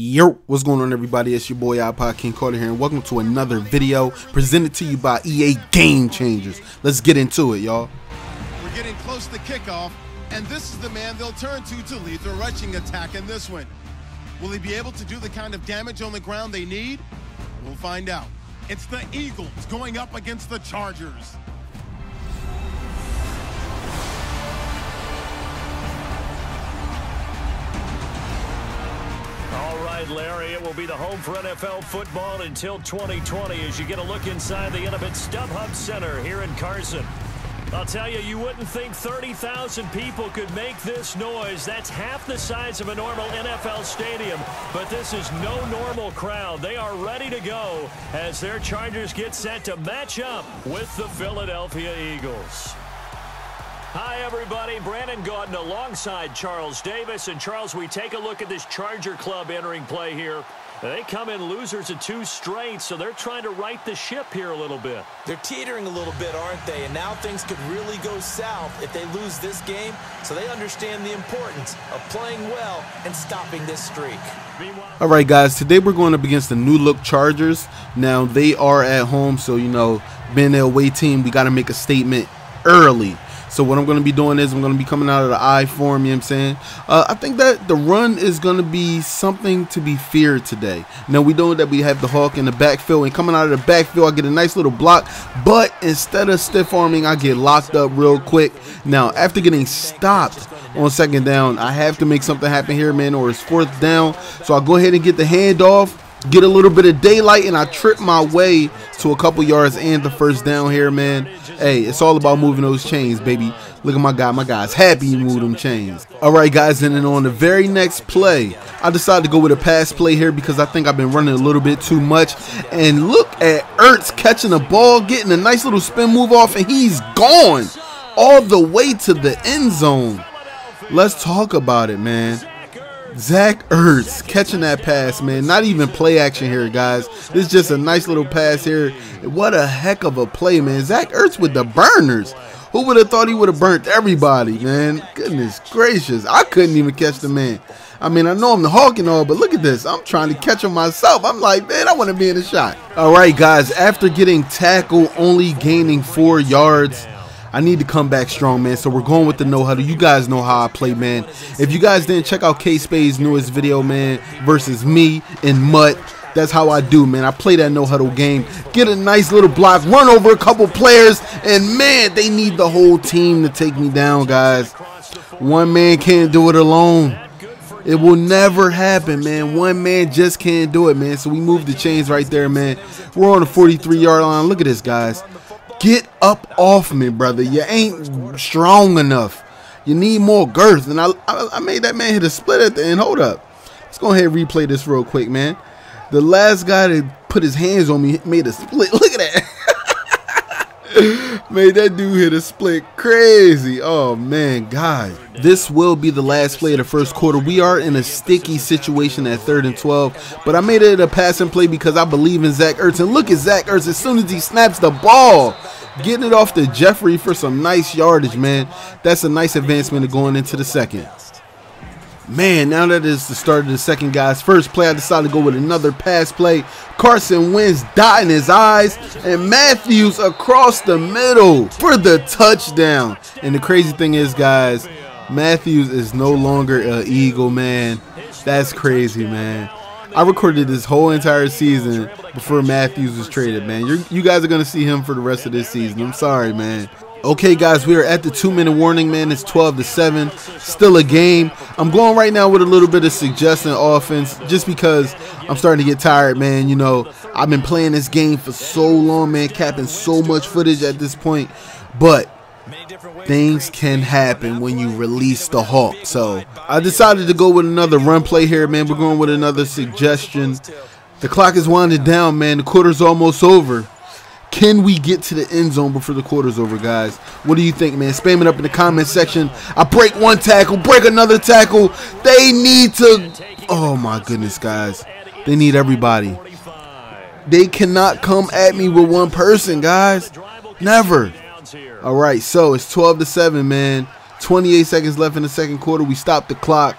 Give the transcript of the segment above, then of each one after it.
Yo, what's going on everybody, it's your boy iPod King Carter here and welcome to another video presented to you by EA Game Changers. Let's get into it, y'all. We're getting close to kickoff and this is the man they'll turn to lead the rushing attack in this one. Will he be able to do the kind of damage on the ground they need? We'll find out. It's the Eagles going up against the Chargers. Larry, it will be the home for NFL football until 2020 as you get a look inside the intimate StubHub Center here in Carson. I'll tell you, you wouldn't think 30,000 people could make this noise. That's half the size of a normal NFL stadium, but this is no normal crowd. They are ready to go as their Chargers get set to match up with the Philadelphia Eagles. Hi, everybody. Brandon Gordon alongside Charles Davis. And, Charles, we take a look at this Charger club entering play here. They come in losers of two straight, so they're trying to right the ship here a little bit. They're teetering a little bit, aren't they? And now things could really go south if they lose this game, so they understand the importance of playing well and stopping this streak. All right, guys, today we're going up against the new-look Chargers. Now, they are at home, so, you know, being their away team, we got to make a statement early. So what I'm going to be doing is I'm going to be coming out of the I-form, you know what I'm saying? I think that the run is going to be something to be feared today. Now, we know that we have the Hulk in the backfield, and coming out of the backfield, I get a nice little block, but instead of stiff-arming, I get locked up real quick. Now, after getting stopped on second down, I have to make something happen here, man, or it's fourth down. So I'll go ahead and get the handoff, get a little bit of daylight, and I trip my way to a couple yards and the first down here, man. Hey, it's all about moving those chains, baby. Look at my guy. My guy's happy to move them chains. All right, guys, and then on the very next play, I decided to go with a pass play here because I think I've been running a little bit too much. And look at Ertz catching the ball, getting a nice little spin move off, and he's gone all the way to the end zone. Let's talk about it, man. Zach Ertz catching that pass, man. Not even play action here, guys. This is just a nice little pass here. What a heck of a play, man. Zach Ertz with the burners. Who would have thought he would have burnt everybody, man? Goodness gracious. I couldn't even catch the man. I mean, I know I'm the Hulk and all, but look at this. I'm trying to catch him myself. I'm like, man, I want to be in the shot. All right, guys. After getting tackled, only gaining 4 yards, I need to come back strong, man. So we're going with the no huddle. You guys know how I play, man. If you guys didn't check out K-Spade's newest video, man, versus me and Mutt, that's how I do, man. I play that no huddle game, get a nice little block, run over a couple players, and man, they need the whole team to take me down, guys. One man can't do it alone. It will never happen, man. One man just can't do it, man. So we move the chains right there, man. We're on the 43-yard line. Look at this, guys. Get up off me, brother. You ain't strong enough. You need more girth. And I made that man hit a split at the end. Hold up. Let's go ahead and replay this real quick, man. The last guy that put his hands on me made a split. Look at that. Made that dude hit a split crazy. Oh, man, guys. This will be the last play of the first quarter. We are in a sticky situation at 3rd and 12, but I made it a passing play because I believe in Zach Ertz. And look at Zach Ertz as soon as he snaps the ball, getting it off to Jeffrey for some nice yardage, man. That's a nice advancement of going into the second. Man, now that is the start of the second, guys. First play, I decided to go with another pass play. Carson Wentz dotting his eyes, and Matthews across the middle for the touchdown. And the crazy thing is, guys, Matthews is no longer an Eagle, man. That's crazy, man. I recorded this whole entire season before Matthews was traded, man. You guys are going to see him for the rest of this season. I'm sorry, man. Okay, guys, we are at the 2-minute warning, man. It's 12-7. Still a game. I'm going right now with a little bit of suggesting offense just because I'm starting to get tired, man. You know, I've been playing this game for so long, man, capping so much footage at this point. But things can happen when you release the Hulk. So I decided to go with another run play here, man. We're going with another suggestion. The clock is winding down, man. The quarter's almost over. Can we get to the end zone before the quarter's over, guys? What do you think, man? Spam it up in the comment section. I break one tackle, break another tackle. They need to... Oh, my goodness, guys. They need everybody. They cannot come at me with one person, guys. Never. All right, so it's 12-7, man. 28 seconds left in the second quarter. We stopped the clock.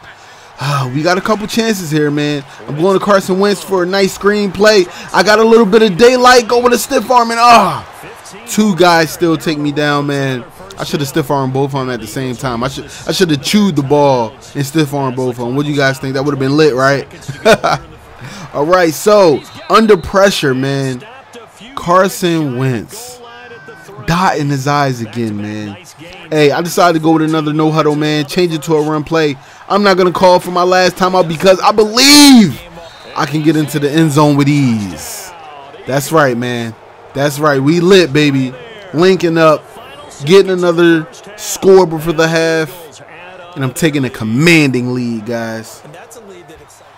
We got a couple chances here, man. I'm going to Carson Wentz for a nice screenplay. I got a little bit of daylight going with a stiff arm, and two guys still take me down, man. I should have stiff armed both of them at the same time. I should have chewed the ball and stiff armed both of them. What do you guys think? That would have been lit, right? All right, so under pressure, man. Carson Wentz, dot in his eyes again, man. Hey, I decided to go with another no huddle, man. Change it to a run play. I'm not gonna call for my last timeout because I believe I can get into the end zone with ease. That's right, man. That's right. We lit, baby. Linking up, getting another score before the half, and I'm taking a commanding lead, guys.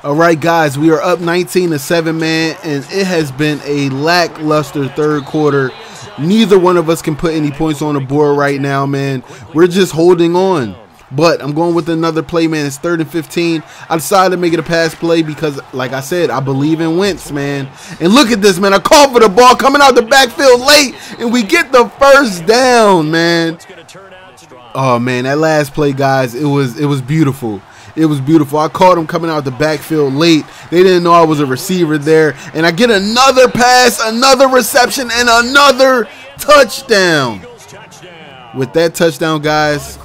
All right, guys, we are up 19-7, man, and it has been a lackluster third quarter. Neither one of us can put any points on the board right now, man. We're just holding on. But I'm going with another play, man. It's 3rd and 15. I decided to make it a pass play because, like I said, I believe in Wentz, man. And look at this, man. I called for the ball coming out the backfield late, and we get the first down, man. Oh, man, that last play, guys, it was beautiful. It was beautiful. I caught him coming out the backfield late. They didn't know I was a receiver there. And I get another pass, another reception, and another touchdown. With that touchdown, guys,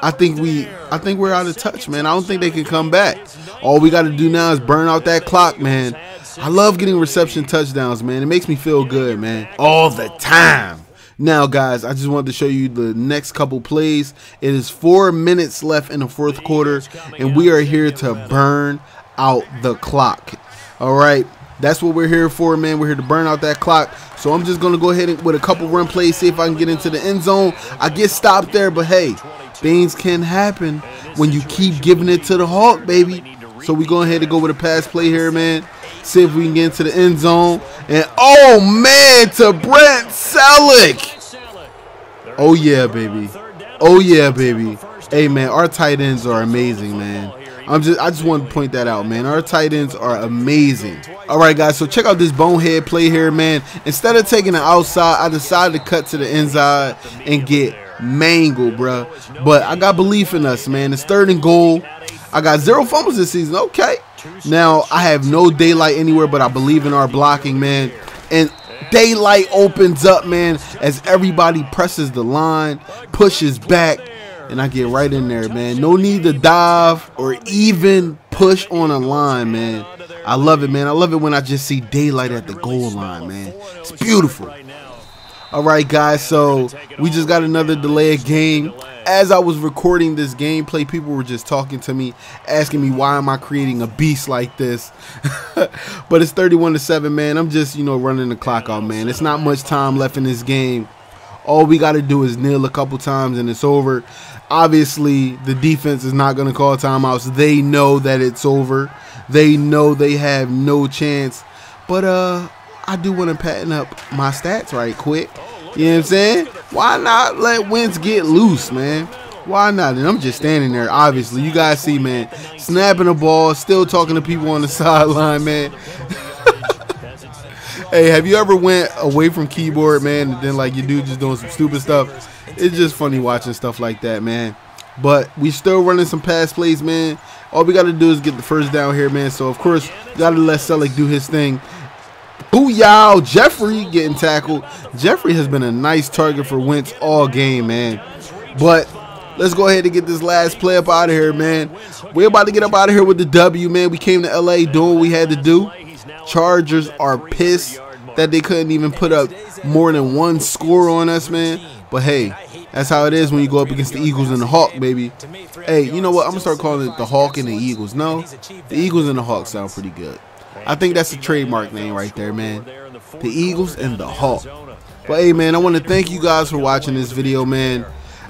I think we're out of touch, man. I don't think they can come back. All we got to do now is burn out that clock, man. I love getting reception touchdowns, man. It makes me feel good, man, all the time. Now, guys, I just wanted to show you the next couple plays. It is 4 minutes left in the fourth quarter, and we are here to burn out the clock. All right. That's what we're here for, man. We're here to burn out that clock. So I'm just going to go ahead and with a couple run plays, see if I can get into the end zone. I get stopped there, but hey, things can happen when you keep giving it to the Hulk, baby. So we go ahead and go with a pass play here, man. See if we can get into the end zone. And, oh, man, to Brent Selleck. Oh, yeah, baby. Oh, yeah, baby. Hey, man, our tight ends are amazing, man. I just want to point that out, man. Our tight ends are amazing. All right, guys, so check out this bonehead play here, man. Instead of taking the outside, I decided to cut to the inside and get mangled, bro. But I got belief in us, man. It's 3rd and goal. I got 0 fumbles this season. Okay. Now, I have no daylight anywhere, but I believe in our blocking, man. And daylight opens up, man, as everybody presses the line, pushes back. And I get right in there, man. No need to dive or even push on a line, man. I love it, man. I love it when I just see daylight at the goal line, man. It's beautiful. All right, guys. So we just got another delay of game. As I was recording this gameplay, people were just talking to me, asking me why am I creating a beast like this. But it's 31-7, man. I'm just, you know, running the clock out, man. It's not much time left in this game. All we got to do is kneel a couple times and it's over. Obviously, the defense is not going to call timeouts. They know that it's over. They know they have no chance. But I do want to pattern up my stats right quick. You know what I'm saying? Why not let Wentz get loose, man? Why not? And I'm just standing there, obviously. You guys see, man, snapping the ball, still talking to people on the sideline, man. Hey, have you ever went away from keyboard, man, and then, like, your dude just doing some stupid stuff? It's just funny watching stuff like that, man. But we still running some pass plays, man. All we got to do is get the first down here, man. So, of course, got to let Selleck do his thing. Booyah! Jeffrey getting tackled. Jeffrey has been a nice target for Wentz all game, man. But let's go ahead and get this last play up out of here, man. We're about to get up out of here with the W, man. We came to L.A. doing what we had to do. Chargers are pissed that they couldn't even put up more than one score on us, man. But hey, that's how it is when you go up against the Eagles and the Hawk, baby. Hey, you know what? I'm gonna start calling it the Hawk and the Eagles. No, the Eagles and the Hawk sound pretty good. I think that's a trademark name right there, man. The Eagles and the Hawk. But hey, man, I want to thank you guys for watching this video, man.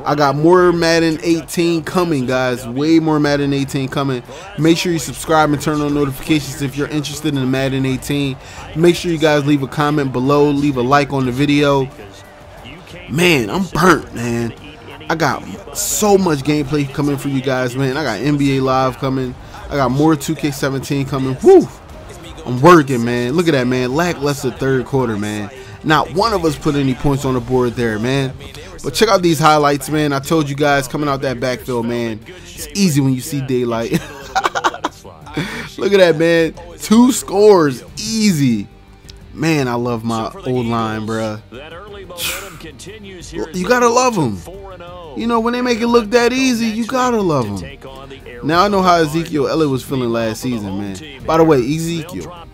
I got more Madden 18 coming, guys. Way more Madden 18 coming. Make sure you subscribe and turn on notifications if you're interested in Madden 18. Make sure you guys leave a comment below. Leave a like on the video. Man, I'm burnt, man. I got so much gameplay coming for you guys, man. I got NBA Live coming. I got more 2K17 coming. Woo! I'm working, man. Look at that, man. Lackluster third quarter, man. Not one of us put any points on the board there, man. But check out these highlights, man. I told you guys, coming out that backfield, man, it's easy when you see daylight. Look at that, man. 2 scores. Easy. Man, I love my old line, bruh. You gotta love them. You know, when they make it look that easy, you gotta love them. Now I know how Ezekiel Elliott was feeling last season, man. By the way, Ezekiel,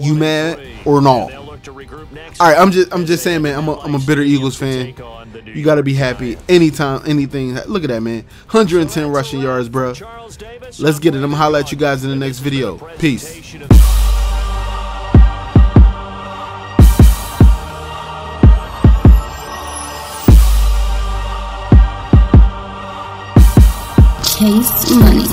you mad or not? Alright, I'm just saying, man, I'm a bitter Eagles fan. You gotta be happy anytime, anything. Look at that, man. 110 rushing yards, bro. Let's get it. I'm gonna holler at you guys in the next video. Peace. Case money.